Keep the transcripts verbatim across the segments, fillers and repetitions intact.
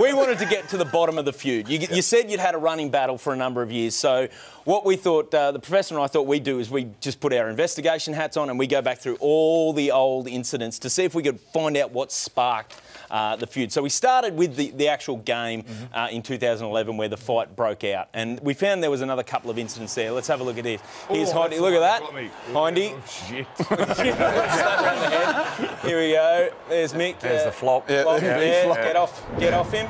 We wanted to get to the bottom of the feud. You, you said you'd had a running battle for a number of years, so what we thought, uh, the Professor and I thought we'd do is we just put our investigation hats on and we go back through all the old incidents to see if we could find out what sparked uh, the feud. So we started with the, the actual game mm-hmm. uh, in two thousand eleven where the fight broke out, and we found there was another couple of incidents there. Let's have a look at this. Here's Hindy. Look at that. Hindy. Oh, shit. Here we go. There's Mick. There's uh, the flop. Yeah, flop. Yeah, yeah. Flop. Get off. Get off him.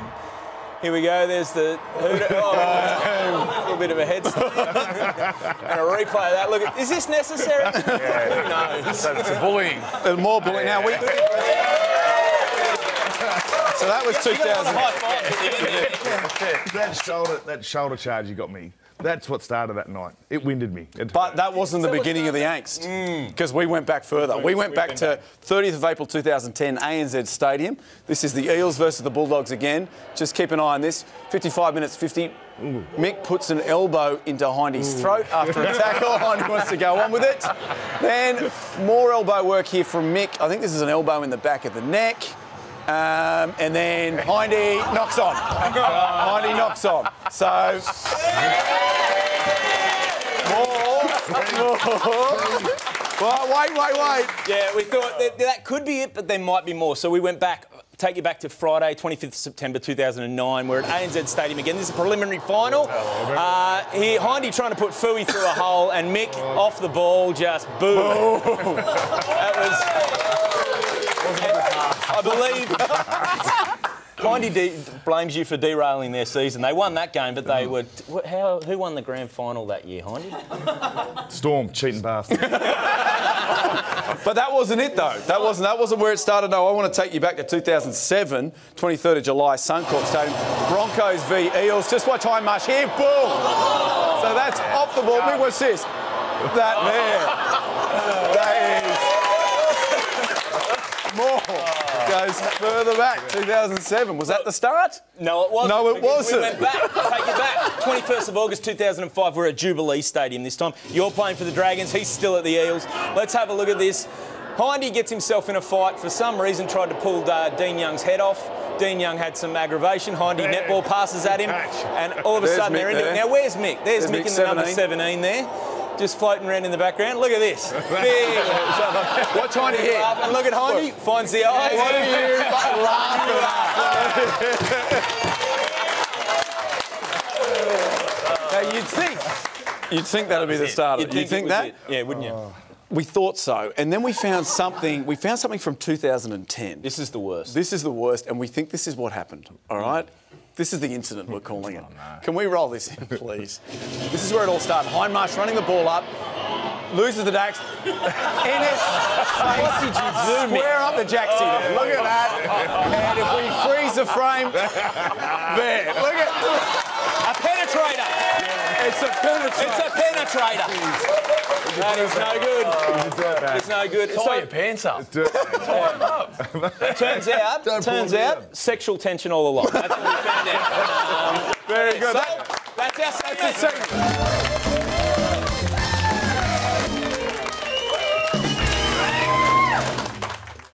Here we go. There's the hooter. Oh, a little bit of a head start. And a replay of that. Look, at, is this necessary? Yeah. No. So it's bullying. There's more bullying. Yeah. Now we. So that was two thousand. Yeah. That shoulder, that shoulder charge you got me. That's what started that night. It winded me. It but that wasn't the that beginning was of the angst, because mm. we went back further. We went back to thirtieth of April two thousand ten, A N Z Stadium. This is the Eels versus the Bulldogs again. Just keep an eye on this. fifty-five minutes fifty. Ooh. Mick puts an elbow into Hindy's Ooh. throat after a tackle. Hindy wants to go on with it. Then more elbow work here from Mick. I think this is an elbow in the back of the neck. Um, and then Hindy knocks on. Hindy knocks on. So... Well, wait, wait, wait. Yeah, we thought that, that could be it, but there might be more. So we went back, take you back to Friday, twenty-fifth of September two thousand nine. We're at A N Z Stadium again. This is a preliminary final. Uh, here, Hindy trying to put Fooey through a hole, and Mick off the ball, just boo. That was... I believe... Hindy blames you for derailing their season. They won that game, but they were... How, who won the grand final that year, Hindy? Storm, cheating bastard. But that wasn't it, though. That wasn't, that wasn't where it started. No, I want to take you back to two thousand seven, twenty-third of July, Suncorp Stadium. Broncos v Eels. Just watch Hindmarsh here. Boom! Oh, so that's yeah. off the ball. Mick, what's this? That there. That is... More goes further back. two thousand seven. Was that the start? No, it wasn't. No, it wasn't. We went back. Take it back. twenty-first of August two thousand five. We're at Jubilee Stadium this time. You're playing for the Dragons. He's still at the Eels. Let's have a look at this. Hindy gets himself in a fight. For some reason, tried to pull uh, Dean Young's head off. Dean Young had some aggravation. Hindy yeah. netball passes at him, and all of a There's sudden Mick they're into there. it. Now where's Mick? There's, There's Mick, Mick in the number seventeen there. Just floating around in the background. Look at this. Watch Hindy here. And look at Hindy. Finds the eyes. What are you but laughing at? Now, you'd think... You'd think that'd be the start of it. You'd think that? Yeah, wouldn't you? We thought so. And then we found something... We found something from two thousand ten. This is the worst. This is the worst, and we think this is what happened, all right? This is the incident we're calling it. Oh, no. Can we roll this in, please? This is where it all started. Hindmarsh running the ball up, loses the Dax. Ennis, what did you do? Square up the Jaxie. Oh, look at that. And if we freeze the frame, there. Look at a penetrator. Yeah. It's a penetrator. It's a penetrator. That is no good. It's no good. Tie so, your pants up. Tie them up. Turns out, Don't turns out, sexual tension all along. That's what we found out. Um, Very good. So, that's our segment.